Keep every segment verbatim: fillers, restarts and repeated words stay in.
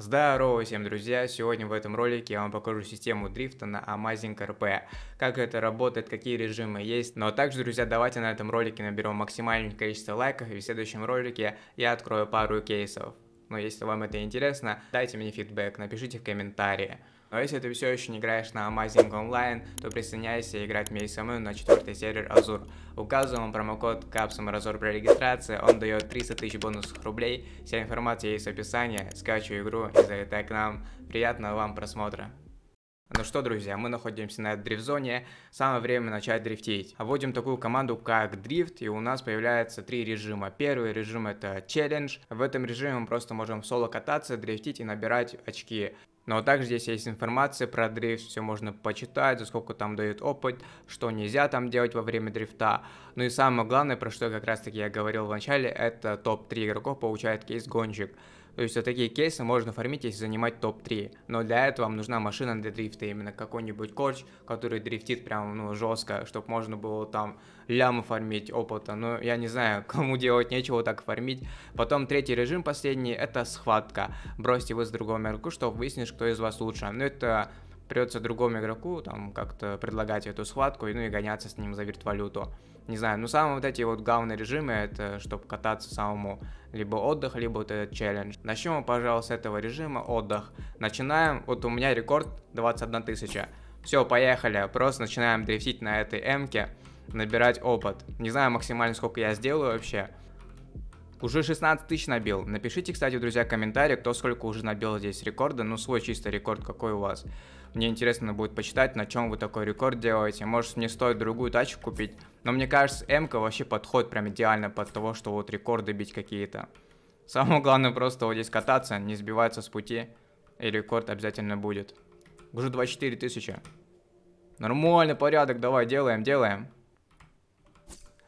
Здорово всем, друзья! Сегодня в этом ролике я вам покажу систему дрифта на Amazing эр пи, как это работает, какие режимы есть. Но также, друзья, давайте на этом ролике наберем максимальное количество лайков, и в следующем ролике я открою пару кейсов. Но если вам это интересно, дайте мне фидбэк, напишите в комментарии. Но если ты все еще не играешь на Amazing Online, то присоединяйся играть вместе со мной на четвертый сервер Азур. Указываем промокод Capsumrazor при регистрации, он дает триста тысяч бонусных рублей. Вся информация есть в описании, скачивай игру и залетай к нам. Приятного вам просмотра. Ну что, друзья, мы находимся на дрифт-зоне, самое время начать дрифтить. Вводим такую команду, как дрифт, и у нас появляется три режима. Первый режим — это челлендж. В этом режиме мы просто можем соло кататься, дрифтить и набирать очки. Но также здесь есть информация про дрифт, все можно почитать, за сколько там дают опыт, что нельзя там делать во время дрифта. Ну и самое главное, про что как раз таки я говорил в начале, это топ три игроков получает кейс «Гонщик». То есть вот такие кейсы можно фармить, если занимать топ три. Но для этого вам нужна машина для дрифта, именно какой-нибудь корч, который дрифтит прям, ну, жестко, чтобы можно было там ляму фармить опыта. Ну, я не знаю, кому делать нечего так фармить. Потом третий режим, последний, это схватка. Бросьте вы с другого игроку, чтобы выяснить, кто из вас лучше. Ну, это придется другому игроку там как-то предлагать эту схватку, ну и гоняться с ним за виртвалюту. Не знаю, но самые вот эти вот главные режимы, это чтобы кататься самому, либо отдых, либо вот этот челлендж. Начнем мы, пожалуй, с этого режима отдых. Начинаем, вот у меня рекорд двадцать одна тысяча. Все, поехали, просто начинаем дрифтить на этой эмке, набирать опыт. Не знаю максимально, сколько я сделаю вообще. Уже шестнадцать тысяч набил. Напишите, кстати, друзья, в комментарии, кто сколько уже набил здесь рекорда. Ну, свой чистый рекорд, какой у вас. Мне интересно будет почитать, на чем вы такой рекорд делаете. Может, мне стоит другую тачку купить. Но мне кажется, М-ка вообще подходит прям идеально под того, что вот рекорды бить какие-то. Самое главное просто вот здесь кататься, не сбиваться с пути. И рекорд обязательно будет. Уже двадцать четыре тысячи. Нормальный порядок, давай, делаем, делаем.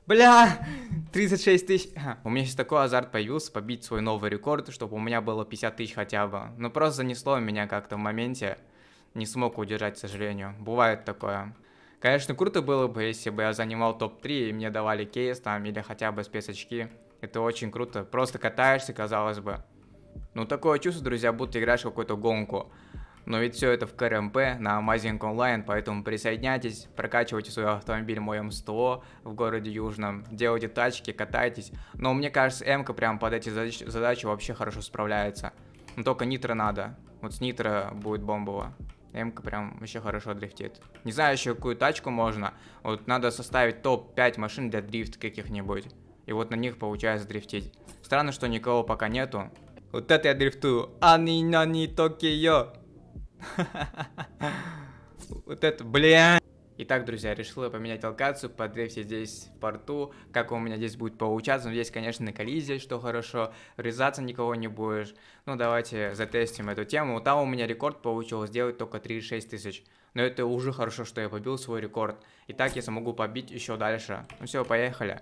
Бля! тридцать шесть тысяч. У меня сейчас такой азарт появился, побить свой новый рекорд, чтобы у меня было пятьдесят тысяч хотя бы. Но просто занесло меня как-то в моменте. Не смог удержать, к сожалению. Бывает такое. Конечно, круто было бы, если бы я занимал топ три и мне давали кейс там или хотя бы спецочки. Это очень круто. Просто катаешься, казалось бы. Ну, такое чувство, друзья, будто играешь в какую-то гонку. Но ведь все это в ка эр эм пэ на Amazing Online, поэтому присоединяйтесь, прокачивайте свой автомобиль в моем СТО в городе Южном, делайте тачки, катайтесь. Но мне кажется, М-ка прям под эти задачи, задачи вообще хорошо справляется. Но только нитро надо. Вот с нитро будет бомбово. М-ка прям вообще хорошо дрифтит. Не знаю еще, какую тачку можно. Вот надо составить топ пять машин для дрифта каких-нибудь. И вот на них получается дрифтить. Странно, что никого пока нету. Вот это я дрифтую. Ани-нани Токио. Вот это, бля. Итак, друзья, решила поменять локацию, подрифтить здесь в порту. Как у меня здесь будет получаться? Здесь, конечно, коллизия, что хорошо. Врезаться никого не будешь. Ну, давайте затестим эту тему. Там у меня рекорд получилось сделать только тридцать шесть тысяч. Но это уже хорошо, что я побил свой рекорд. И так я смогу побить еще дальше. Ну все, поехали.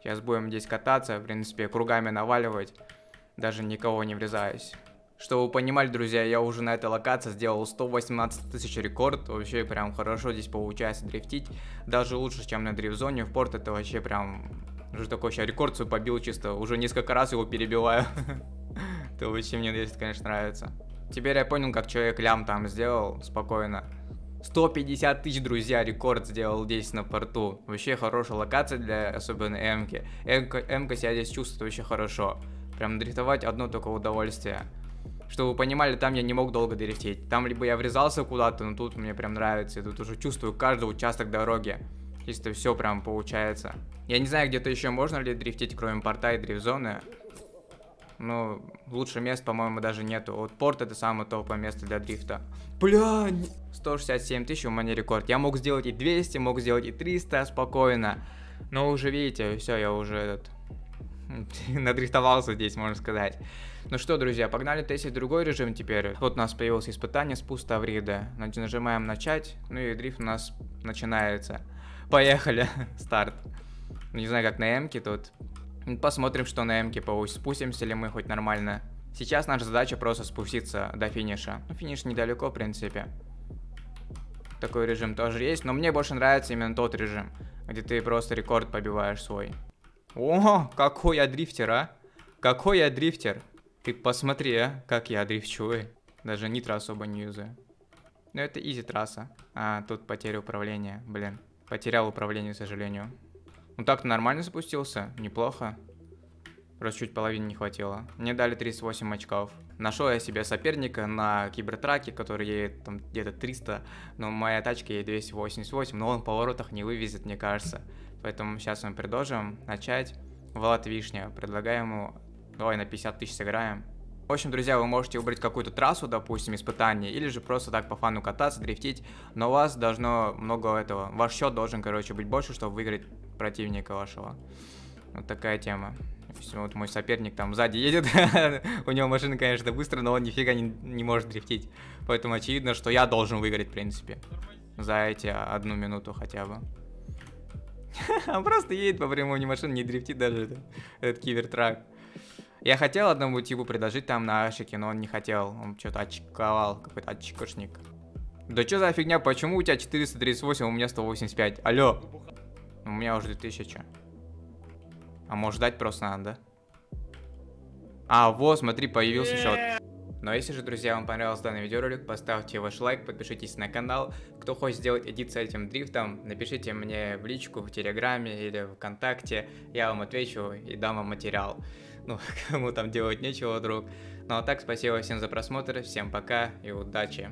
Сейчас будем здесь кататься, в принципе, кругами наваливать. Даже никого не врезаюсь. Чтобы вы понимали, друзья, я уже на этой локации сделал сто восемнадцать тысяч рекорд. Вообще прям хорошо здесь получается дрифтить. Даже лучше, чем на дрифт-зоне. В порт это вообще прям... Уже такой сейчас рекорд свой побил чисто. Уже несколько раз его перебиваю. Это вообще мне, здесь, конечно, нравится. Теперь я понял, как человек лям там сделал. Спокойно. сто пятьдесят тысяч, друзья, рекорд сделал здесь на порту. Вообще хорошая локация для особенно М-ки. М-ка себя здесь чувствует вообще хорошо. Прям дрифтовать одно только удовольствие. Чтобы вы понимали, там я не мог долго дрифтить. Там либо я врезался куда-то, но тут мне прям нравится. Я тут уже чувствую каждый участок дороги. Чисто все прям получается. Я не знаю, где-то еще можно ли дрифтить, кроме порта и дрифт-зоны. Ну, лучше мест, по-моему, даже нету. Вот порт — это самое топовое место для дрифта. Бля, сто шестьдесят семь тысяч у меня рекорд. Я мог сделать и двести, мог сделать и триста спокойно. Но уже, видите, все, я уже этот... надрифтовался здесь, можно сказать. Ну что, друзья, погнали тестить другой режим теперь. Вот у нас появилось испытание спуск Таврида. Нажимаем начать, ну и дрифт у нас начинается. Поехали, старт. Не знаю, как на М-ке тут. Посмотрим, что на М-ке получится. Спустимся ли мы хоть нормально. Сейчас наша задача просто спуститься до финиша. Ну, финиш недалеко, в принципе. Такой режим тоже есть, но мне больше нравится именно тот режим, где ты просто рекорд побиваешь свой. О, какой я дрифтер, а? Какой я дрифтер. Ты посмотри, а, как я дрифчую. Даже нитро особо не юзаю. Но это изи трасса. А, тут потеря управления. Блин, потерял управление, к сожалению. Ну так-то нормально запустился. Неплохо. Просто чуть половины не хватило. Мне дали тридцать восемь очков. Нашел я себе соперника на кибертраке, который едет там где-то триста. Но моя тачка едет двести восемьдесят восемь. Но он в поворотах не вывезет, мне кажется. Поэтому сейчас мы предложим начать. Влад Вишня. Предлагаю ему... Давай на пятьдесят тысяч сыграем. В общем, друзья, вы можете выбрать какую-то трассу, допустим, испытание, или же просто так по фану кататься, дрифтить, но у вас должно много этого. Ваш счет должен, короче, быть больше, чтобы выиграть противника вашего. Вот такая тема. Вот мой соперник там сзади едет, у него машина, конечно, быстро, но он нифига не, не может дрифтить. Поэтому очевидно, что я должен выиграть, в принципе, за эти одну минуту хотя бы. Он просто едет по прямой машине, не дрифтит даже этот кибертрак. Я хотел одному типу предложить там на ашике, но он не хотел. Он что-то очковал, какой-то очкошник. Да что за фигня, почему у тебя четыреста тридцать восемь, у меня сто восемьдесят пять? Алло. У меня уже две тысячи. А может ждать просто надо, да? А, вот, смотри, появился счет. Но если же, друзья, вам понравился данный видеоролик, поставьте ваш лайк, подпишитесь на канал. Кто хочет сделать эдит с этим дрифтом, напишите мне в личку, в Телеграме или ВКонтакте. Я вам отвечу и дам вам материал. Ну, кому там делать нечего, друг. Ну а так, спасибо всем за просмотр, всем пока и удачи.